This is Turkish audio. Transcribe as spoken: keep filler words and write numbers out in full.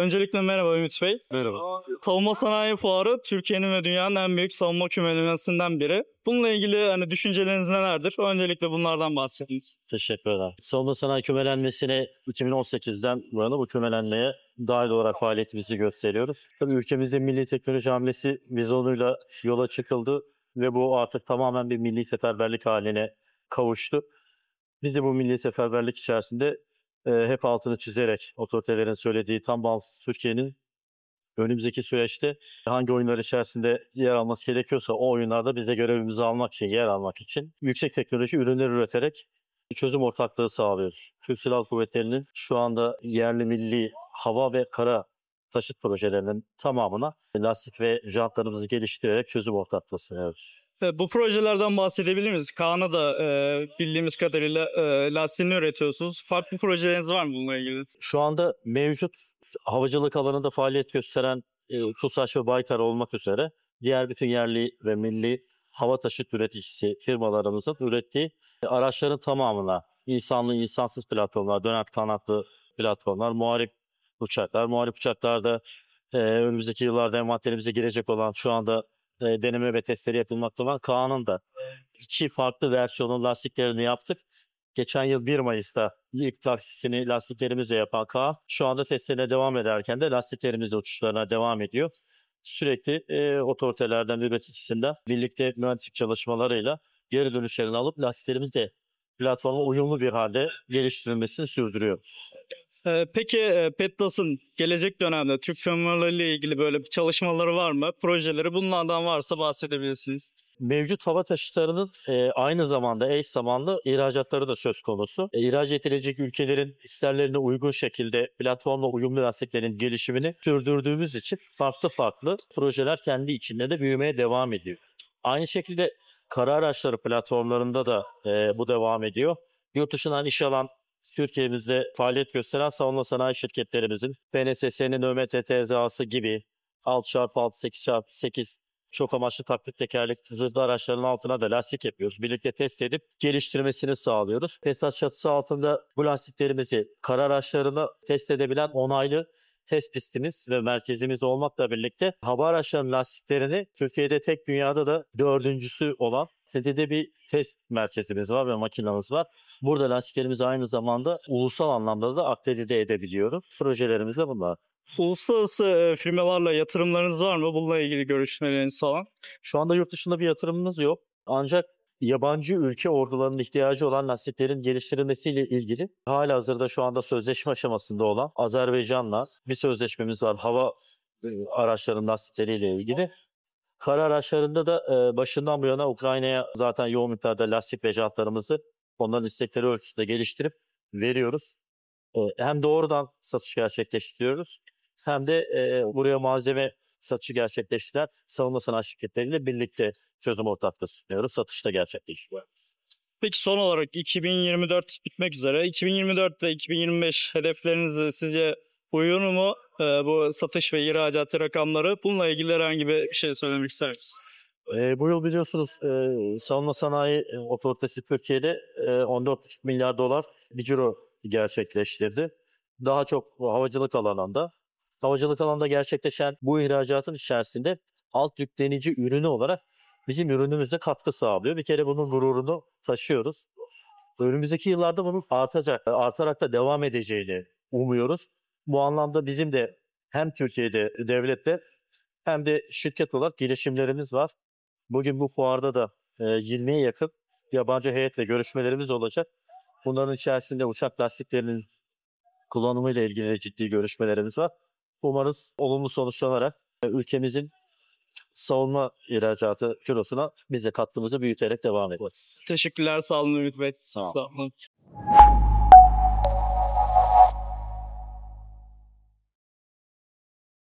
Öncelikle merhaba Ümit Bey. Merhaba. Savunma Sanayi Fuarı Türkiye'nin ve dünyanın en büyük savunma kümelerinden biri. Bununla ilgili hani düşünceleriniz nelerdir? Öncelikle bunlardan bahsediniz. Teşekkürler. Savunma Sanayi Kümelenmesi'ne iki bin on sekizden bu yana bu kümelenmeye dahil olarak faaliyetimizi gösteriyoruz. Tabii ülkemizde Milli Teknoloji Hamlesi vizyonuyla yola çıkıldı ve bu artık tamamen bir milli seferberlik haline kavuştu. Biz de bu milli seferberlik içerisinde e, hep altını çizerek otoritelerin söylediği tam bağımsız Türkiye'nin önümüzdeki süreçte hangi oyunlar içerisinde yer alması gerekiyorsa o oyunlarda bize görevimizi almak için, yer almak için yüksek teknoloji ürünler üreterek çözüm ortaklığı sağlıyoruz. Türk Silahlı Kuvvetleri'nin şu anda yerli milli hava ve kara taşıt projelerinin tamamına lastik ve jantlarımızı geliştirerek çözüm ortaklığı sunuyoruz. Bu projelerden bahsedebilir miyiz? Kaan'a da e, bildiğimiz kadarıyla e, lastiğini üretiyorsunuz. Farklı projeleriniz var mı bununla ilgili? Şu anda mevcut havacılık alanında faaliyet gösteren e, TUSAŞ ve Baykar olmak üzere diğer bütün yerli ve milli hava taşıt üreticisi firmalarımızın ürettiği araçların tamamına insanlı, insansız platformlar, döner kanatlı platformlar, muharip uçaklar, muharip uçaklarda e, önümüzdeki yıllarda envanterimize girecek olan şu anda deneme ve testleri yapılmakta olan Kaan'ın da iki farklı versiyonun lastiklerini yaptık. Geçen yıl bir Mayıs'ta ilk taksisini lastiklerimizle yapan Kaan şu anda testlerine devam ederken de lastiklerimizle uçuşlarına devam ediyor. Sürekli e, otoritelerden üreticisinden birlikte mühendislik çalışmalarıyla geri dönüşlerini alıp lastiklerimiz de platforma uyumlu bir halde geliştirilmesini sürdürüyoruz. Peki Petlas'ın gelecek dönemde Türk firmalarıyla ilgili böyle bir çalışmaları var mı? Projeleri bunlardan varsa bahsedebilirsiniz. Mevcut hava taşıtlarının aynı zamanda eş zamanlı ihracatları da söz konusu. İhraç edilecek ülkelerin isterlerine uygun şekilde platformla uyumlu lastiklerin gelişimini sürdürdüğümüz için farklı farklı projeler kendi içinde de büyümeye devam ediyor. Aynı şekilde kara araçları platformlarında da bu devam ediyor. Yurt dışından iş alan Türkiye'mizde faaliyet gösteren savunma sanayi şirketlerimizin P N S S'nin Ö M T T ezası gibi altı çarpı altı, sekiz çarpı sekiz çok amaçlı taktik tekerlekli zırhlı araçların altına da lastik yapıyoruz. Birlikte test edip geliştirmesini sağlıyoruz. Petlas çatısı altında bu lastiklerimizi kara araçlarına test edebilen onaylı test pistimiz ve merkezimiz olmakla birlikte hava araçlarının lastiklerini Türkiye'de tek dünyada da dördüncüsü olan T T D'de bir test merkezimiz var ve makinamız var. Burada lastiklerimizi aynı zamanda ulusal anlamda da akredite edebiliyoruz. Projelerimiz de bunlar. Uluslararası firmalarla yatırımlarınız var mı? Bununla ilgili görüşmeleriniz falan? Şu anda yurt dışında bir yatırımımız yok. Ancak yabancı ülke ordularının ihtiyacı olan lastiklerin geliştirilmesiyle ilgili halihazırda şu anda sözleşme aşamasında olan Azerbaycan'la bir sözleşmemiz var hava araçlarının lastikleriyle ilgili. Kara araçlarında da başından bu yana Ukrayna'ya zaten yoğun miktarda lastik ve jantlarımızı onların istekleri ölçüsünde geliştirip veriyoruz. Hem doğrudan satış gerçekleştiriyoruz hem de buraya malzeme satışı gerçekleştiren savunma sanayi şirketleriyle birlikte çözüm ortaklığı sunuyoruz. Satışta gerçekleştiriyoruz. Peki son olarak iki bin yirmi dört bitmek üzere. iki bin yirmi dört ve iki bin yirmi beş hedeflerinizi sizce uyuyor mu ee, bu satış ve ihracatı rakamları? Bununla ilgili herhangi bir şey söylemek ister misiniz? E, bu yıl biliyorsunuz e, savunma sanayi otoritesi Türkiye'de e, on dört buçuk milyar dolar bir ciro gerçekleştirdi. Daha çok havacılık alanında. Havacılık alanında gerçekleşen bu ihracatın içerisinde alt yüklenici ürünü olarak bizim ürünümüzde katkı sağlıyor. Bir kere bunun gururunu taşıyoruz. Önümüzdeki yıllarda bunun artacak, artarak da devam edeceğini umuyoruz. Bu anlamda bizim de hem Türkiye'de devlette hem de şirket olarak girişimlerimiz var. Bugün bu fuarda da yirmiye yakın yabancı heyetle görüşmelerimiz olacak. Bunların içerisinde uçak lastiklerinin kullanımıyla ilgili ciddi görüşmelerimiz var. Umarız olumlu sonuçlanarak ülkemizin savunma ihracatı cirosuna biz de katkımızı büyüterek devam edeceğiz. Teşekkürler, sağ olun Ümit Bey. Sağ olun. Sağ olun.